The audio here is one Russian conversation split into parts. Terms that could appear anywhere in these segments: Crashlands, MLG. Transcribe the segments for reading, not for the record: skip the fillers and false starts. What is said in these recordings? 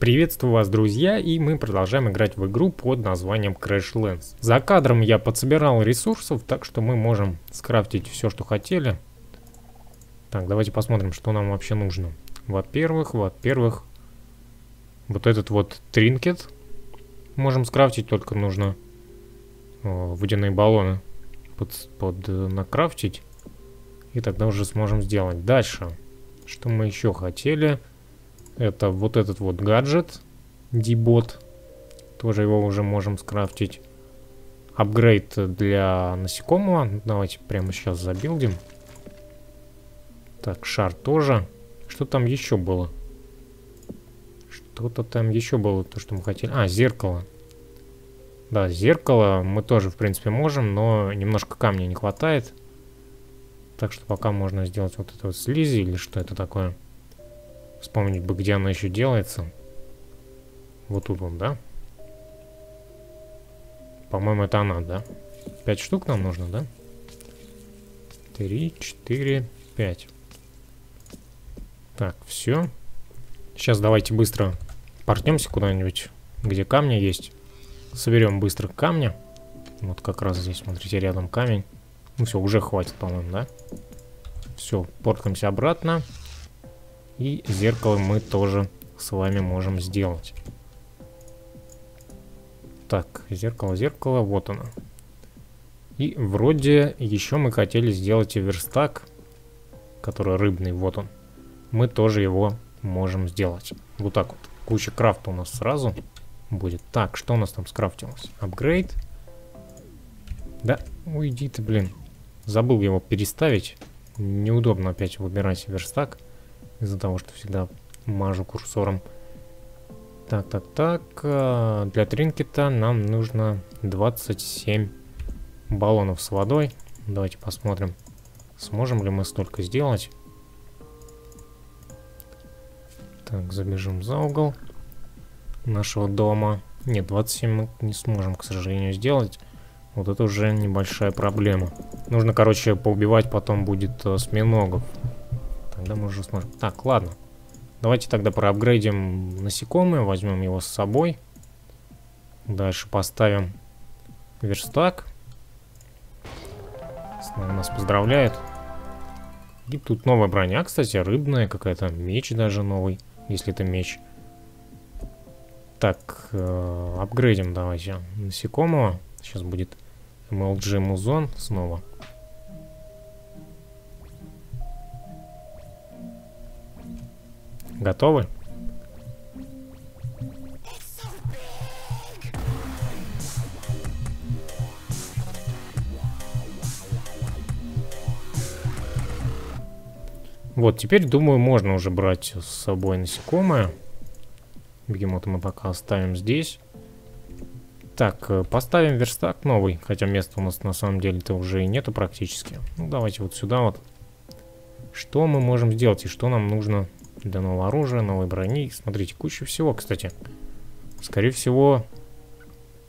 Приветствую вас, друзья, и мы продолжаем играть в игру под названием Crashlands. За кадром я подсобирал ресурсов, так что мы можем скрафтить все, что хотели. Так, давайте посмотрим, что нам вообще нужно. Во-первых, вот этот вот тринкет можем скрафтить, только нужно водяные баллоны накрафтить, и тогда уже сможем сделать. Дальше, что мы еще хотели... Это вот этот вот гаджет, дибот. Тоже его уже можем скрафтить. Апгрейд для насекомого. Давайте прямо сейчас забилдим. Так, шар тоже. Что там еще было? Что-то там еще было, то, что мы хотели. А, зеркало. Да, зеркало мы тоже, в принципе, можем, но немножко камня не хватает. Так что пока можно сделать вот это вот слизи или что это такое. Вспомнить бы, где она еще делается. Вот тут он, да? По-моему, это она, да? 5 штук нам нужно, да? 3, 4, 5. Так, все. Сейчас давайте быстро портнемся куда-нибудь, где камни есть. Соберем быстро камня. Вот как раз здесь, смотрите, рядом камень. Ну все, уже хватит, по-моему, да? Все, портнемся обратно. И зеркало мы тоже с вами можем сделать. Так, зеркало, вот оно. И вроде еще мы хотели сделать и верстак, который рыбный, вот он. Мы тоже его можем сделать. Вот так вот. Куча крафта у нас сразу будет. Так, что у нас там скрафтилось? Апгрейд. Да, уйди ты, блин. Забыл его переставить. Неудобно опять выбирать верстак. Из-за того, что всегда мажу курсором. Так. Для тринкета нам нужно 27 баллонов с водой. Давайте посмотрим, сможем ли мы столько сделать. Так, забежим за угол нашего дома. Нет, 27 мы не сможем, к сожалению, сделать. Вот это уже небольшая проблема. Нужно, короче, поубивать потом будет осьминогов. Тогда мы уже сможем. Так, ладно. Давайте тогда проапгрейдим насекомое. Возьмем его с собой. Дальше поставим верстак. Снова нас поздравляет. И тут новая броня, кстати, рыбная какая-то. Меч даже новый, если это меч. Так, апгрейдим давайте насекомого. Сейчас будет MLG музон снова. Готовы? Вот, теперь, думаю, можно уже брать с собой насекомое. Бегемота мы пока оставим здесь. Так, поставим верстак новый. Хотя места у нас на самом деле-то уже и нету практически. Ну, давайте вот сюда вот. Что мы можем сделать и что нам нужно... Для нового оружия, новой брони. Смотрите, куча всего, кстати. Скорее всего,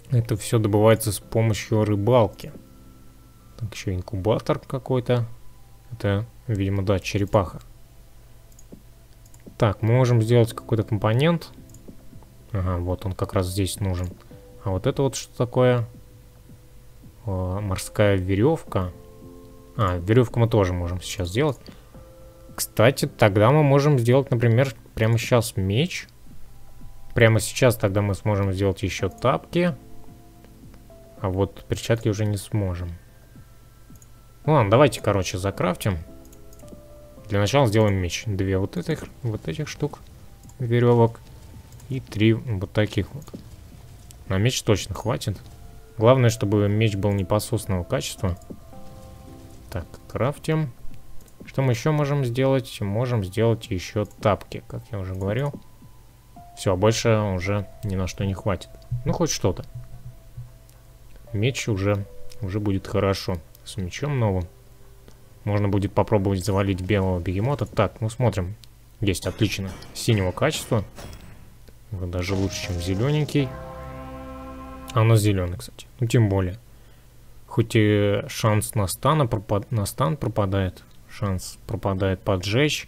это все добывается с помощью рыбалки. Так, еще инкубатор какой-то. Это, видимо, да, черепаха. Так, мы можем сделать какой-то компонент. Ага, вот он как раз здесь нужен. А вот это вот что такое? Морская веревка. А, веревку мы тоже можем сейчас сделать. Кстати, тогда мы можем сделать, например, прямо сейчас меч. Прямо сейчас тогда мы сможем сделать еще тапки. А вот перчатки уже не сможем. Ну ладно, давайте, короче, закрафтим. Для начала сделаем меч. 2 вот этих штук веревок. И 3 вот таких вот. На меч точно хватит. Главное, чтобы меч был не пососного качества. Так, крафтим. Что мы еще можем сделать? Можем сделать еще тапки, как я уже говорил. Все, больше уже ни на что не хватит. Ну, хоть что-то. Меч уже будет хорошо. С мечом новым. Можно будет попробовать завалить белого бегемота. Так, ну смотрим. Есть, отлично. Синего качества. Даже лучше, чем зелененький. А у нас зеленый, кстати. Ну, тем более. Хоть и шанс на стан пропадает. Шанс пропадает поджечь.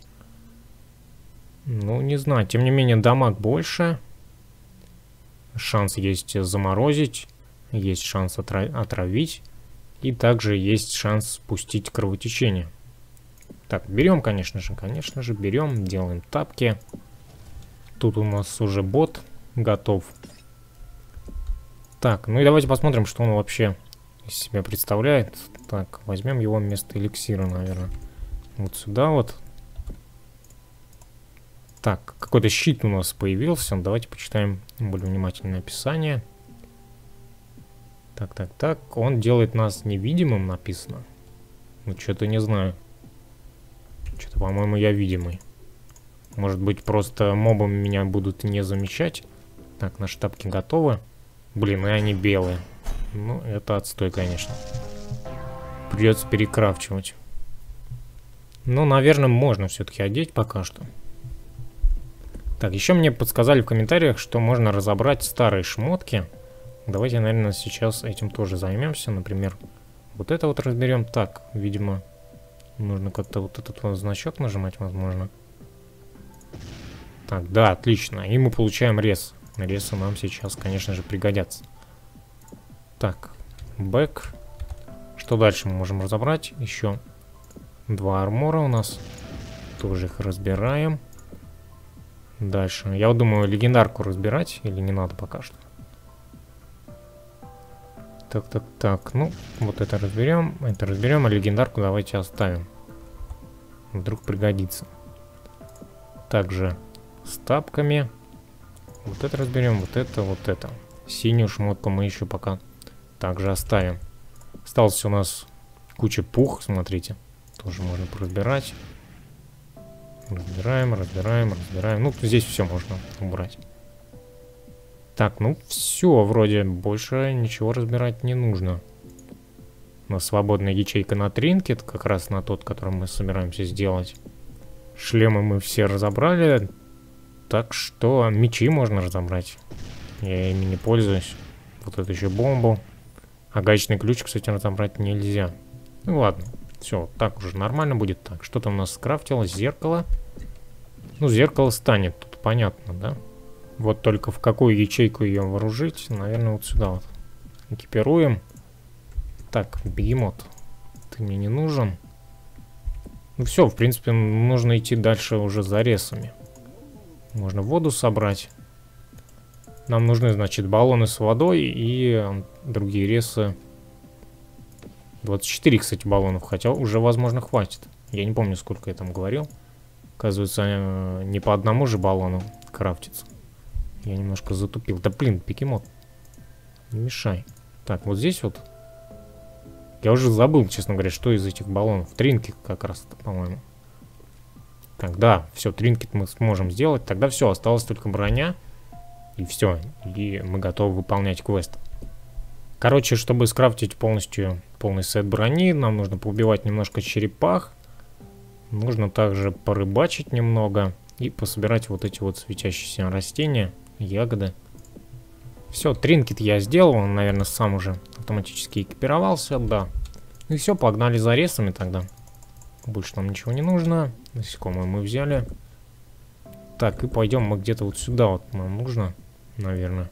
Ну, не знаю. Тем не менее, дамаг больше. шанс есть заморозить, есть шанс отравить, и также есть шанс спустить кровотечение. Так, берем, конечно же, берем, делаем тапки. Тут у нас уже бот готов. Так, ну и давайте посмотрим, что он вообще из себя представляет. Так, возьмем его вместо эликсира, наверное. Вот сюда вот. Так, какой-то щит у нас появился. Давайте почитаем более внимательное описание. Так. Он делает нас невидимым, написано. Ну, что-то не знаю. Что-то, по-моему, я видимый. Может быть, просто мобы меня будут не замечать. Так, наши тапки готовы. Блин, и они белые. Ну, это отстой, конечно. Придется перекрафчивать. Ну, наверное, можно все-таки одеть пока что. Так, еще мне подсказали в комментариях, что можно разобрать старые шмотки. Давайте, наверное, сейчас этим тоже займемся. Например, вот это вот разберем. Так, видимо, нужно как-то вот этот вот значок нажимать, возможно. Так, да, отлично. И мы получаем рез. Ресы нам сейчас, конечно же, пригодятся. Так, бэк. Что дальше мы можем разобрать? Еще два армора у нас. Тоже их разбираем. Дальше. Я вот думаю, легендарку разбирать или не надо пока что. Так. Ну, вот это разберем, а легендарку давайте оставим. Вдруг пригодится. Также с тапками. Вот это разберем, вот это. Синюю шмотку мы еще пока также оставим. Осталось у нас куча пух, смотрите. Тоже можно поразбирать. Разбираем. Ну, здесь все можно убрать. Так, ну все, вроде больше ничего разбирать не нужно. У нас свободная ячейка на тринкет, как раз на тот, который мы собираемся сделать. Шлемы мы все разобрали. Так что мечи можно разобрать. Я ими не пользуюсь. Вот это еще бомбу. А гаечный ключ, кстати, разобрать нельзя. Ну ладно. Все, так уже нормально будет. Так, что-то у нас скрафтилось. Зеркало. Ну, зеркало станет. Тут понятно, да? Вот только в какую ячейку ее вооружить. Наверное, вот сюда вот. Экипируем. Так, бегемот. Ты мне не нужен. Ну все, в принципе, нужно идти дальше уже за ресами. Можно воду собрать. Нам нужны, значит, баллоны с водой и другие ресы. 24, кстати, баллонов, хотя уже, возможно, хватит. Я не помню, сколько я там говорил. Оказывается, не по одному же баллону крафтится. Я немножко затупил. Да, блин, бегемот. Не мешай. Так, вот здесь вот. Я уже забыл, честно говоря, что из этих баллонов. Тринкет как раз, по-моему. Так, да, все, тринкет мы сможем сделать. Тогда все, осталась только броня. И все, и мы готовы выполнять квест. Короче, чтобы скрафтить полностью полный сет брони, нам нужно поубивать немножко черепах. Нужно также порыбачить немного и пособирать вот эти вот светящиеся растения, ягоды. Все, тринкет я сделал, он, наверное, сам уже автоматически экипировался, да. И все, погнали за ресами тогда. Больше нам ничего не нужно. Насекомые мы взяли. Так, и пойдем мы где-то вот сюда вот нам нужно, наверное.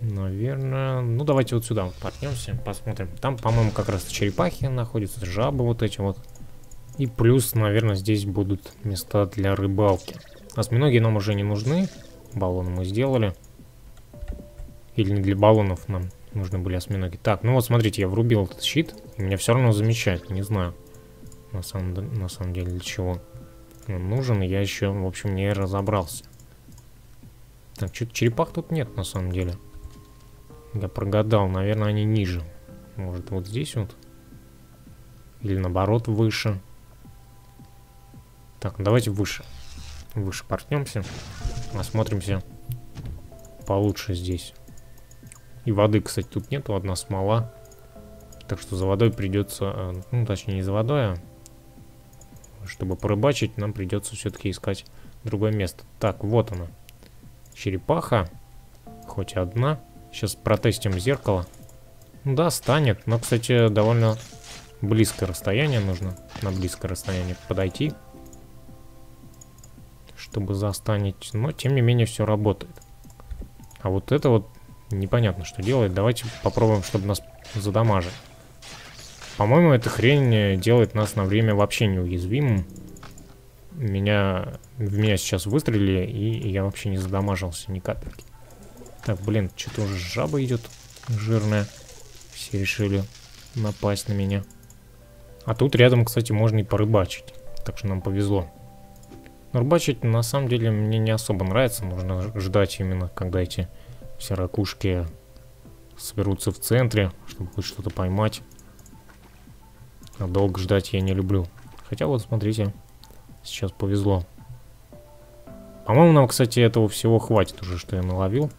Ну давайте вот сюда вот поднемся, посмотрим. Там, по-моему, как раз черепахи находятся, жабы вот эти вот. И плюс, наверное, здесь будут места для рыбалки. Осьминоги нам уже не нужны. Баллоны мы сделали. Или не для баллонов нам нужны были осьминоги. Так, ну вот смотрите, я врубил этот щит. И меня все равно замечает, не знаю. На самом деле для чего он нужен, я еще, в общем, не разобрался. Так, что-то черепах тут нет, на самом деле. Я прогадал, наверное, они ниже. Может, вот здесь вот? Или наоборот, выше. Так, давайте выше. Выше портнемся. Осмотримся получше здесь. И воды, кстати, тут нету, одна смола. Так что за водой придется... Ну, точнее, не за водой, а... Чтобы порыбачить, нам придется все-таки искать другое место. Так, вот она. Черепаха. Хоть одна. Сейчас протестим зеркало. Да, станет. Но, кстати, довольно близкое расстояние нужно. На близкое расстояние подойти. Чтобы застанить. Но, тем не менее, все работает. А вот это вот непонятно, что делает. Давайте попробуем, чтобы нас задамажили. По-моему, эта хрень делает нас на время вообще неуязвимым. В меня сейчас выстрелили, и я вообще не задамажился ни капельки. Так, блин, что-то уже жаба идет жирная. Все решили напасть на меня. А тут рядом, кстати, можно и порыбачить. Так что нам повезло. Но рыбачить, на самом деле, мне не особо нравится. Нужно ждать именно, когда эти все ракушки соберутся в центре, чтобы хоть что-то поймать. А долго ждать я не люблю. Хотя вот, смотрите, сейчас повезло. По-моему, нам, кстати, этого всего хватит уже, что я наловил.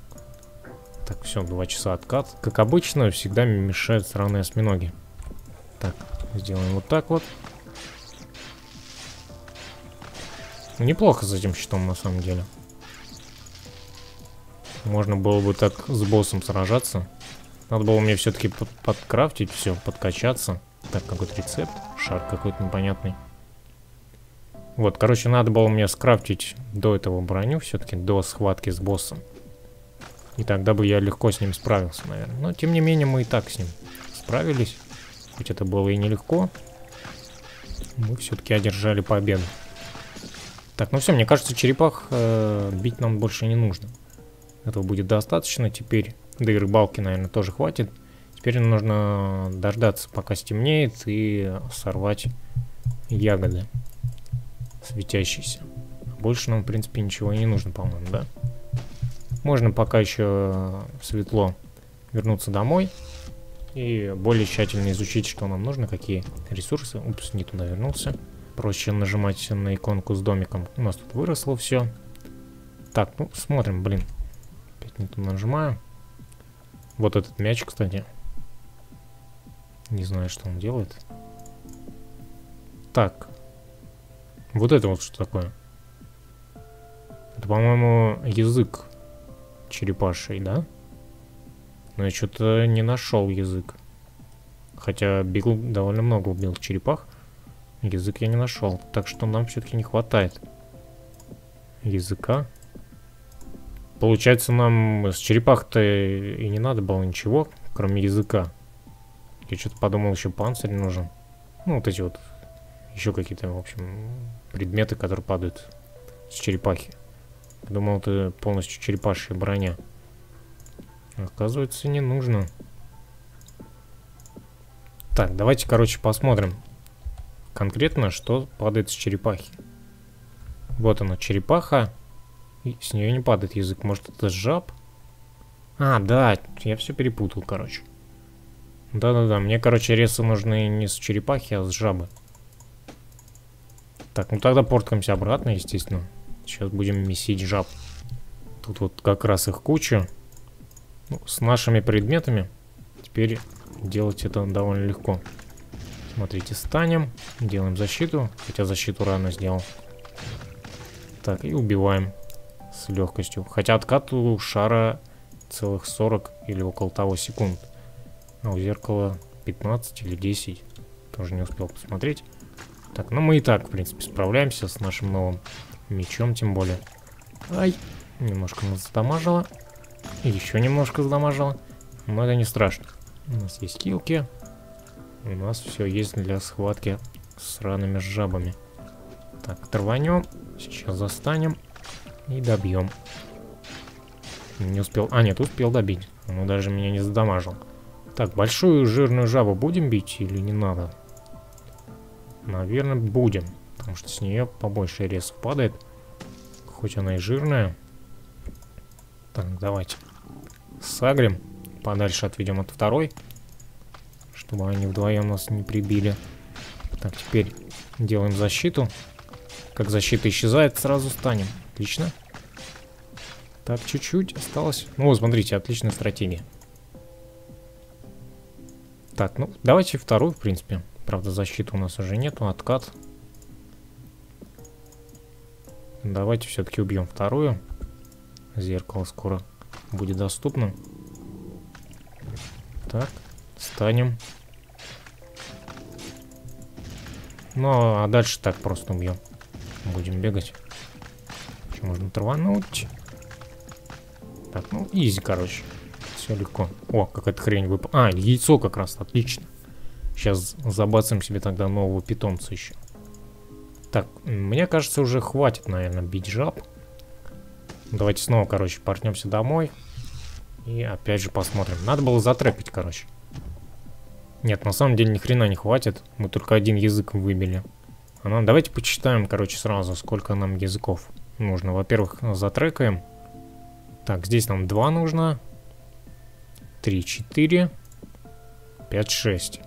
Так, все, 2 часа откат. Как обычно, всегда мешают сраные осьминоги. Так, сделаем вот так вот. Неплохо с этим щитом, на самом деле. Можно было бы так с боссом сражаться. Надо было мне все-таки подкрафтить все, подкачаться. Так, какой-то рецепт. Шар какой-то непонятный. Вот, короче, надо было мне скрафтить до этого броню, все-таки до схватки с боссом. И тогда бы я легко с ним справился, наверное. Но, тем не менее, мы и так с ним справились. Хоть это было и нелегко. Мы все-таки одержали победу. Так, ну все, мне кажется, черепах бить нам больше не нужно. Этого будет достаточно теперь. Да и рыбалки, наверное, тоже хватит. Теперь нужно дождаться, пока стемнеет, и сорвать ягоды светящиеся. Больше нам, в принципе, ничего и не нужно, по-моему, да? Можно пока еще светло вернуться домой и более тщательно изучить, что нам нужно, какие ресурсы. Упс, не туда вернулся. Проще нажимать на иконку с домиком. У нас тут выросло все. Так, ну, смотрим, блин. Опять не туда нажимаю. Вот этот мяч, кстати. Не знаю, что он делает. Так. Вот это вот что такое? Это, по-моему, язык черепаший, да? Но я что-то не нашел язык. Хотя бил, довольно много убил черепах. Язык я не нашел. Так что нам все-таки не хватает языка. Получается, нам с черепах-то и не надо было ничего, кроме языка. Я что-то подумал, еще панцирь нужен. Ну, вот эти вот еще какие-то, в общем, предметы, которые падают с черепахи. Думал, это полностью черепашья броня. Оказывается, не нужно. Так, давайте, короче, посмотрим конкретно, что падает с черепахи. Вот она, черепаха. И с нее не падает язык. Может, это жаб? А, да, я все перепутал, короче. Да-да-да, мне, короче, ресы нужны не с черепахи, а с жабы. Так, ну тогда порткаемся обратно, естественно. Сейчас будем месить жаб. Тут вот как раз их куча. Ну, с нашими предметами теперь делать это довольно легко. Смотрите, станем, делаем защиту. Хотя защиту рано сделал. Так, и убиваем с легкостью. Хотя откат у шара целых 40 или около того секунд. А у зеркала 15 или 10. Тоже не успел посмотреть. Так, ну мы и так, в принципе, справляемся с нашим новым мечом, тем более. Ай, немножко нас задамажило. Еще немножко задамажило. Но это не страшно. У нас есть килки. У нас все есть для схватки с сраными жабами. Так, рванем. Сейчас застанем. И добьем. Не успел. А, нет, успел добить. Он даже меня не задамажил. Так, большую жирную жабу будем бить или не надо? Наверное, будем. Потому что с нее побольше резов падает. Хоть она и жирная. Так, давайте. Сагрим. Подальше отведем от второй. Чтобы они вдвоем нас не прибили. Так, теперь делаем защиту. Как защита исчезает, сразу станем. Отлично. Так, чуть-чуть осталось. Ну, смотрите, отличная стратегия. Так, ну, давайте вторую, в принципе. Правда, защиты у нас уже нету, откат. Давайте все-таки убьем вторую. Зеркало скоро будет доступно. Так, станем. Ну, а дальше так просто убьем. Будем бегать. Еще можно травануть. Так, ну, изи, короче. Все легко. О, какая-то хрень выпала. А, яйцо как раз, отлично. Сейчас забацаем себе тогда нового питомца еще. Так, мне кажется, уже хватит, наверное, бить жаб. Давайте снова, короче, портнемся домой. И опять же посмотрим. Надо было затрекать, короче. Нет, на самом деле ни хрена не хватит. Мы только один язык выбили. А нам, давайте почитаем, короче, сразу, сколько нам языков нужно. Во-первых, затрекаем. Так, здесь нам 2 нужно. 3, 4, 5, 6,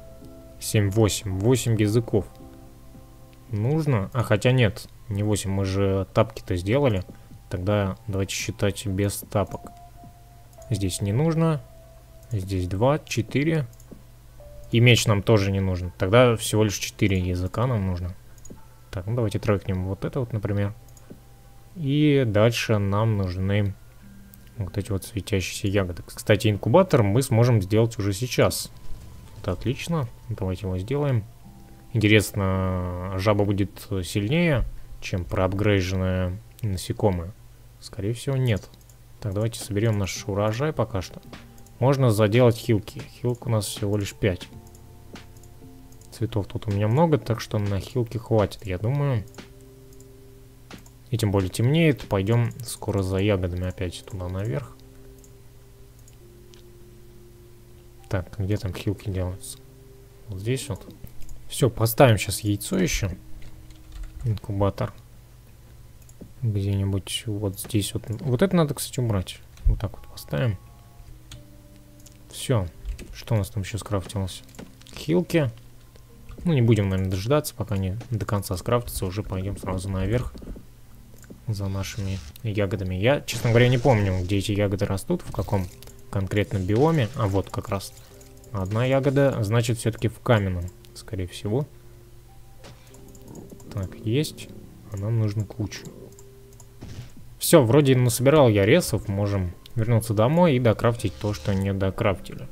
7, 8. 8 языков нужно. А хотя нет, не 8, мы же тапки-то сделали. Тогда давайте считать без тапок. Здесь не нужно. Здесь 2, 4. И меч нам тоже не нужен. Тогда всего лишь 4 языка нам нужно. Так, ну давайте трекнем вот это вот, например. И дальше нам нужны вот эти вот светящиеся ягоды. Кстати, инкубатор мы сможем сделать уже сейчас. Это отлично. Давайте его сделаем. Интересно, жаба будет сильнее, чем проапгрейженное насекомое? Скорее всего, нет. Так, давайте соберем наш урожай пока что. Можно заделать хилки. Хилок у нас всего лишь 5. Цветов тут у меня много, так что на хилки хватит, я думаю. И тем более темнеет. Пойдем скоро за ягодами опять туда наверх. Так, где там хилки делаются? Вот здесь вот. Все, поставим сейчас яйцо еще. Инкубатор. Где-нибудь вот здесь вот. Вот это надо, кстати, убрать. Вот так вот поставим. Все. Что у нас там еще скрафтилось? Хилки. Ну, не будем, наверное, дожидаться, пока они до конца скрафтятся. Уже пойдем сразу наверх за нашими ягодами. Я, честно говоря, не помню, где эти ягоды растут, в каком конкретном биоме. А вот как раз одна ягода, значит, все-таки в каменном, скорее всего. Так, есть. А нам нужно кучу. Все, вроде насобирал я ресов. Можем вернуться домой и докрафтить то, что не докрафтили.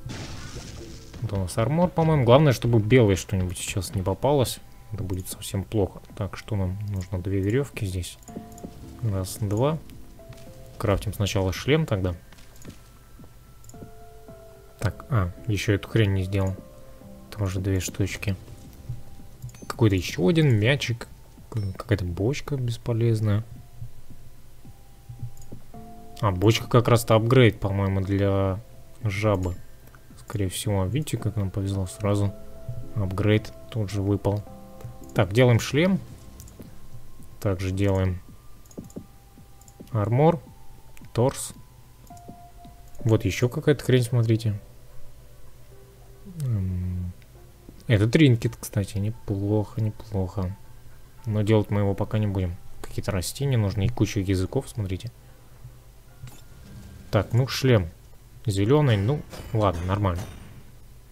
Вот у нас армор, по-моему. Главное, чтобы белое что-нибудь сейчас не попалось. Это будет совсем плохо. Так, что нам нужно? 2 веревки здесь. 1, 2. Крафтим сначала шлем тогда. Так, а, еще эту хрень не сделал. Тоже 2 штучки. Какой-то еще один мячик. Какая-то бочка бесполезная. А, бочка как раз-то апгрейд, по-моему, для жабы. Скорее всего, видите, как нам повезло. Сразу апгрейд тут же выпал. Так, делаем шлем. Также делаем армор, торс. Вот еще какая-то хрень, смотрите. Это тринкет, кстати, неплохо, неплохо. Но делать мы его пока не будем. Какие-то растения нужны и куча языков, смотрите. Так, ну шлем. Зеленый, ну ладно, нормально.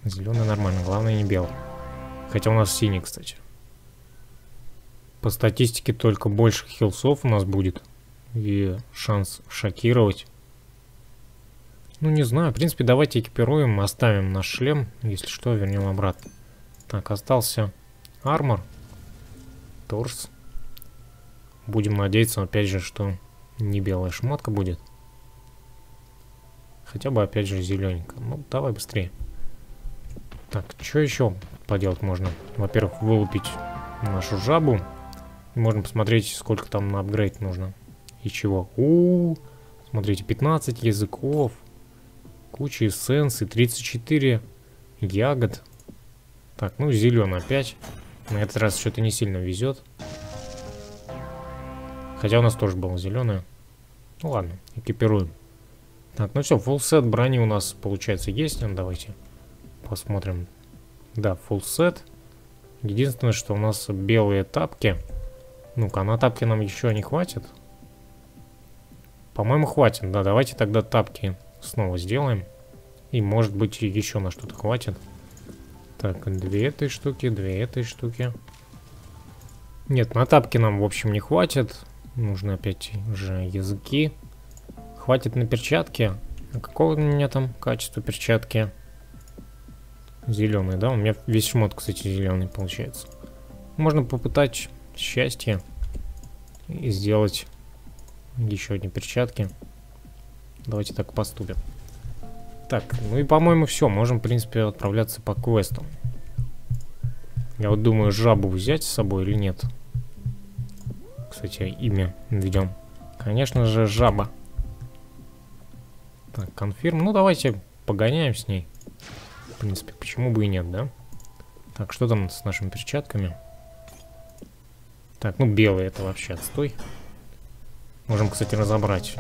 Зеленый нормально, главное не белый. Хотя у нас синий, кстати. По статистике только больше хилсов у нас будет. И шанс шокировать. Ну не знаю, в принципе давайте экипируем. Оставим наш шлем, если что, вернем обратно. Так, остался армор. Торс. Будем надеяться, опять же, что не белая шмотка будет. Хотя бы, опять же, зелененько. Ну, давай быстрее. Так, что еще поделать можно? Во-первых, вылупить нашу жабу. Можно посмотреть, сколько там на апгрейд нужно. И чего. У-у-у. Смотрите, 15 языков. Куча эссенций. 34 ягод. Так, ну, зеленый опять. На этот раз что-то не сильно везет. Хотя у нас тоже было зеленое. Ну, ладно, экипируем. Так, ну все, фулл-сет брони у нас, получается, есть. Ну, давайте посмотрим. Да, фулл-сет. Единственное, что у нас белые тапки. Ну-ка, на тапки нам еще не хватит? По-моему, хватит. Да, давайте тогда тапки снова сделаем. И, может быть, еще на что-то хватит. Так, 2 этой штуки, 2 этой штуки. Нет, на тапки нам, в общем, не хватит. Нужны опять же языки. Хватит на перчатки. А какого у меня там качества перчатки? Зеленый, да? У меня весь шмот, кстати, зеленый получается. Можно попытать счастье и сделать еще одни перчатки. Давайте так поступим. Так, ну и, по-моему, все. Можем, в принципе, отправляться по квесту. Я вот думаю, жабу взять с собой или нет. Кстати, имя введем. Конечно же, жаба. Так, конфирм. Ну, давайте погоняем с ней. В принципе, почему бы и нет, да? Так, что там с нашими перчатками? Так, ну, белый это вообще отстой. Можем, кстати, разобрать.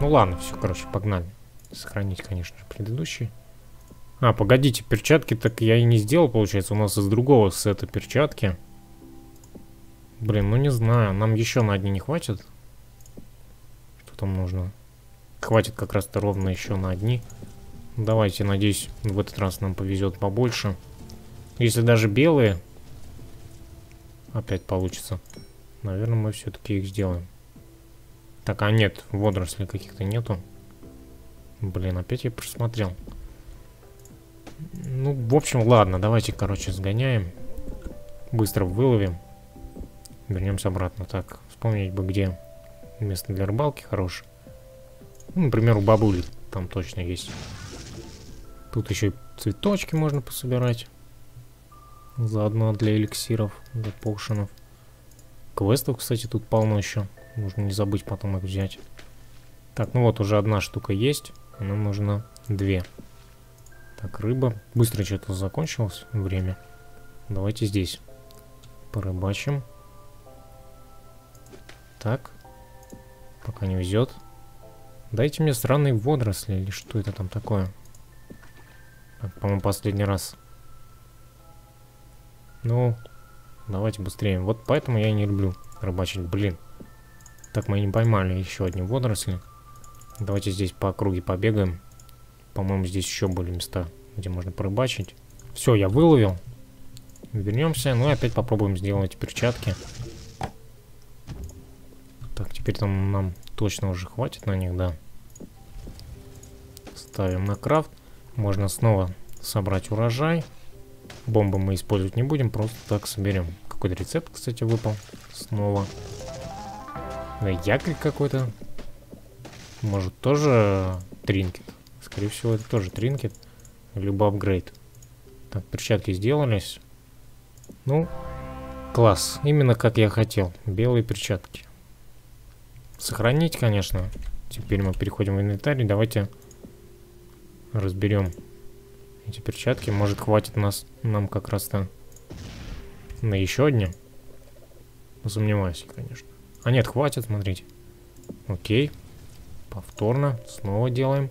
Ну, ладно, все, короче, погнали. Сохранить, конечно же, предыдущий. А, погодите, перчатки так я и не сделал, получается. У нас из другого сета перчатки. Блин, ну не знаю. Нам еще на одни не хватит. Что там нужно? Хватит как раз-то ровно еще на одни. Давайте, надеюсь, в этот раз нам повезет побольше. Если даже белые опять получится. Наверное, мы все-таки их сделаем. Так, а нет, водорослей каких-то нету. Блин, опять я просмотрел. Ну, в общем, ладно, давайте, короче, сгоняем. Быстро выловим. Вернемся обратно. Так, вспомнить бы, где место для рыбалки хорошее. Ну, например, у бабули там точно есть. Тут еще и цветочки можно пособирать. Заодно для эликсиров, для поушенов. Квестов, кстати, тут полно еще. Нужно не забыть потом их взять. Так, ну вот уже одна штука есть. Нам нужно две. Так, рыба. Быстро что-то закончилось время. Давайте здесь порыбачим. Так. Пока не везет. Дайте мне странные водоросли. Или что это там такое? Так, по-моему, последний раз. Ну, давайте быстрее. Вот поэтому я и не люблю рыбачить. Блин. Так, мы не поймали еще одни водоросли. Давайте здесь по округе побегаем. По-моему, здесь еще были места, где можно порыбачить. Все, я выловил. Вернемся. Ну и опять попробуем сделать перчатки. Так, теперь там нам точно уже хватит на них, да. Ставим на крафт. Можно снова собрать урожай. Бомбы мы использовать не будем, просто так соберем. Какой-то рецепт, кстати, выпал. Снова. Якорь какой-то. Может, тоже тринкет. Скорее всего, это тоже тринкет. Либо апгрейд. Так, перчатки сделались. Ну, класс. Именно как я хотел. Белые перчатки. Сохранить, конечно. Теперь мы переходим в инвентарь. Давайте разберем эти перчатки. Может, хватит нам как раз-то на еще одни. Сомневаюсь, конечно. А нет, хватит, смотрите. Окей. Повторно. Снова делаем.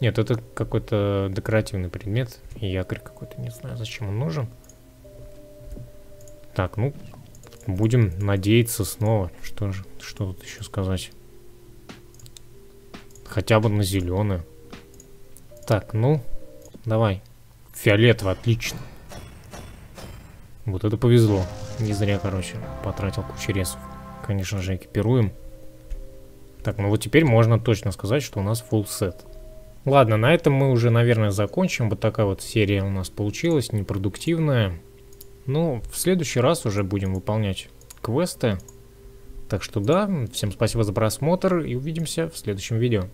Нет, это какой-то декоративный предмет. И якорь какой-то. Не знаю, зачем он нужен. Так, ну, будем надеяться снова. Что же, что тут еще сказать? Хотя бы на зеленую. Так, ну, давай. Фиолетово, отлично. Вот это повезло. Не зря, короче, потратил кучу ресурсов. Конечно же, экипируем. Так, ну вот теперь можно точно сказать, что у нас full set. Ладно, на этом мы уже, наверное, закончим. Вот такая вот серия у нас получилась, непродуктивная. Ну, в следующий раз уже будем выполнять квесты. Так что да, всем спасибо за просмотр и увидимся в следующем видео.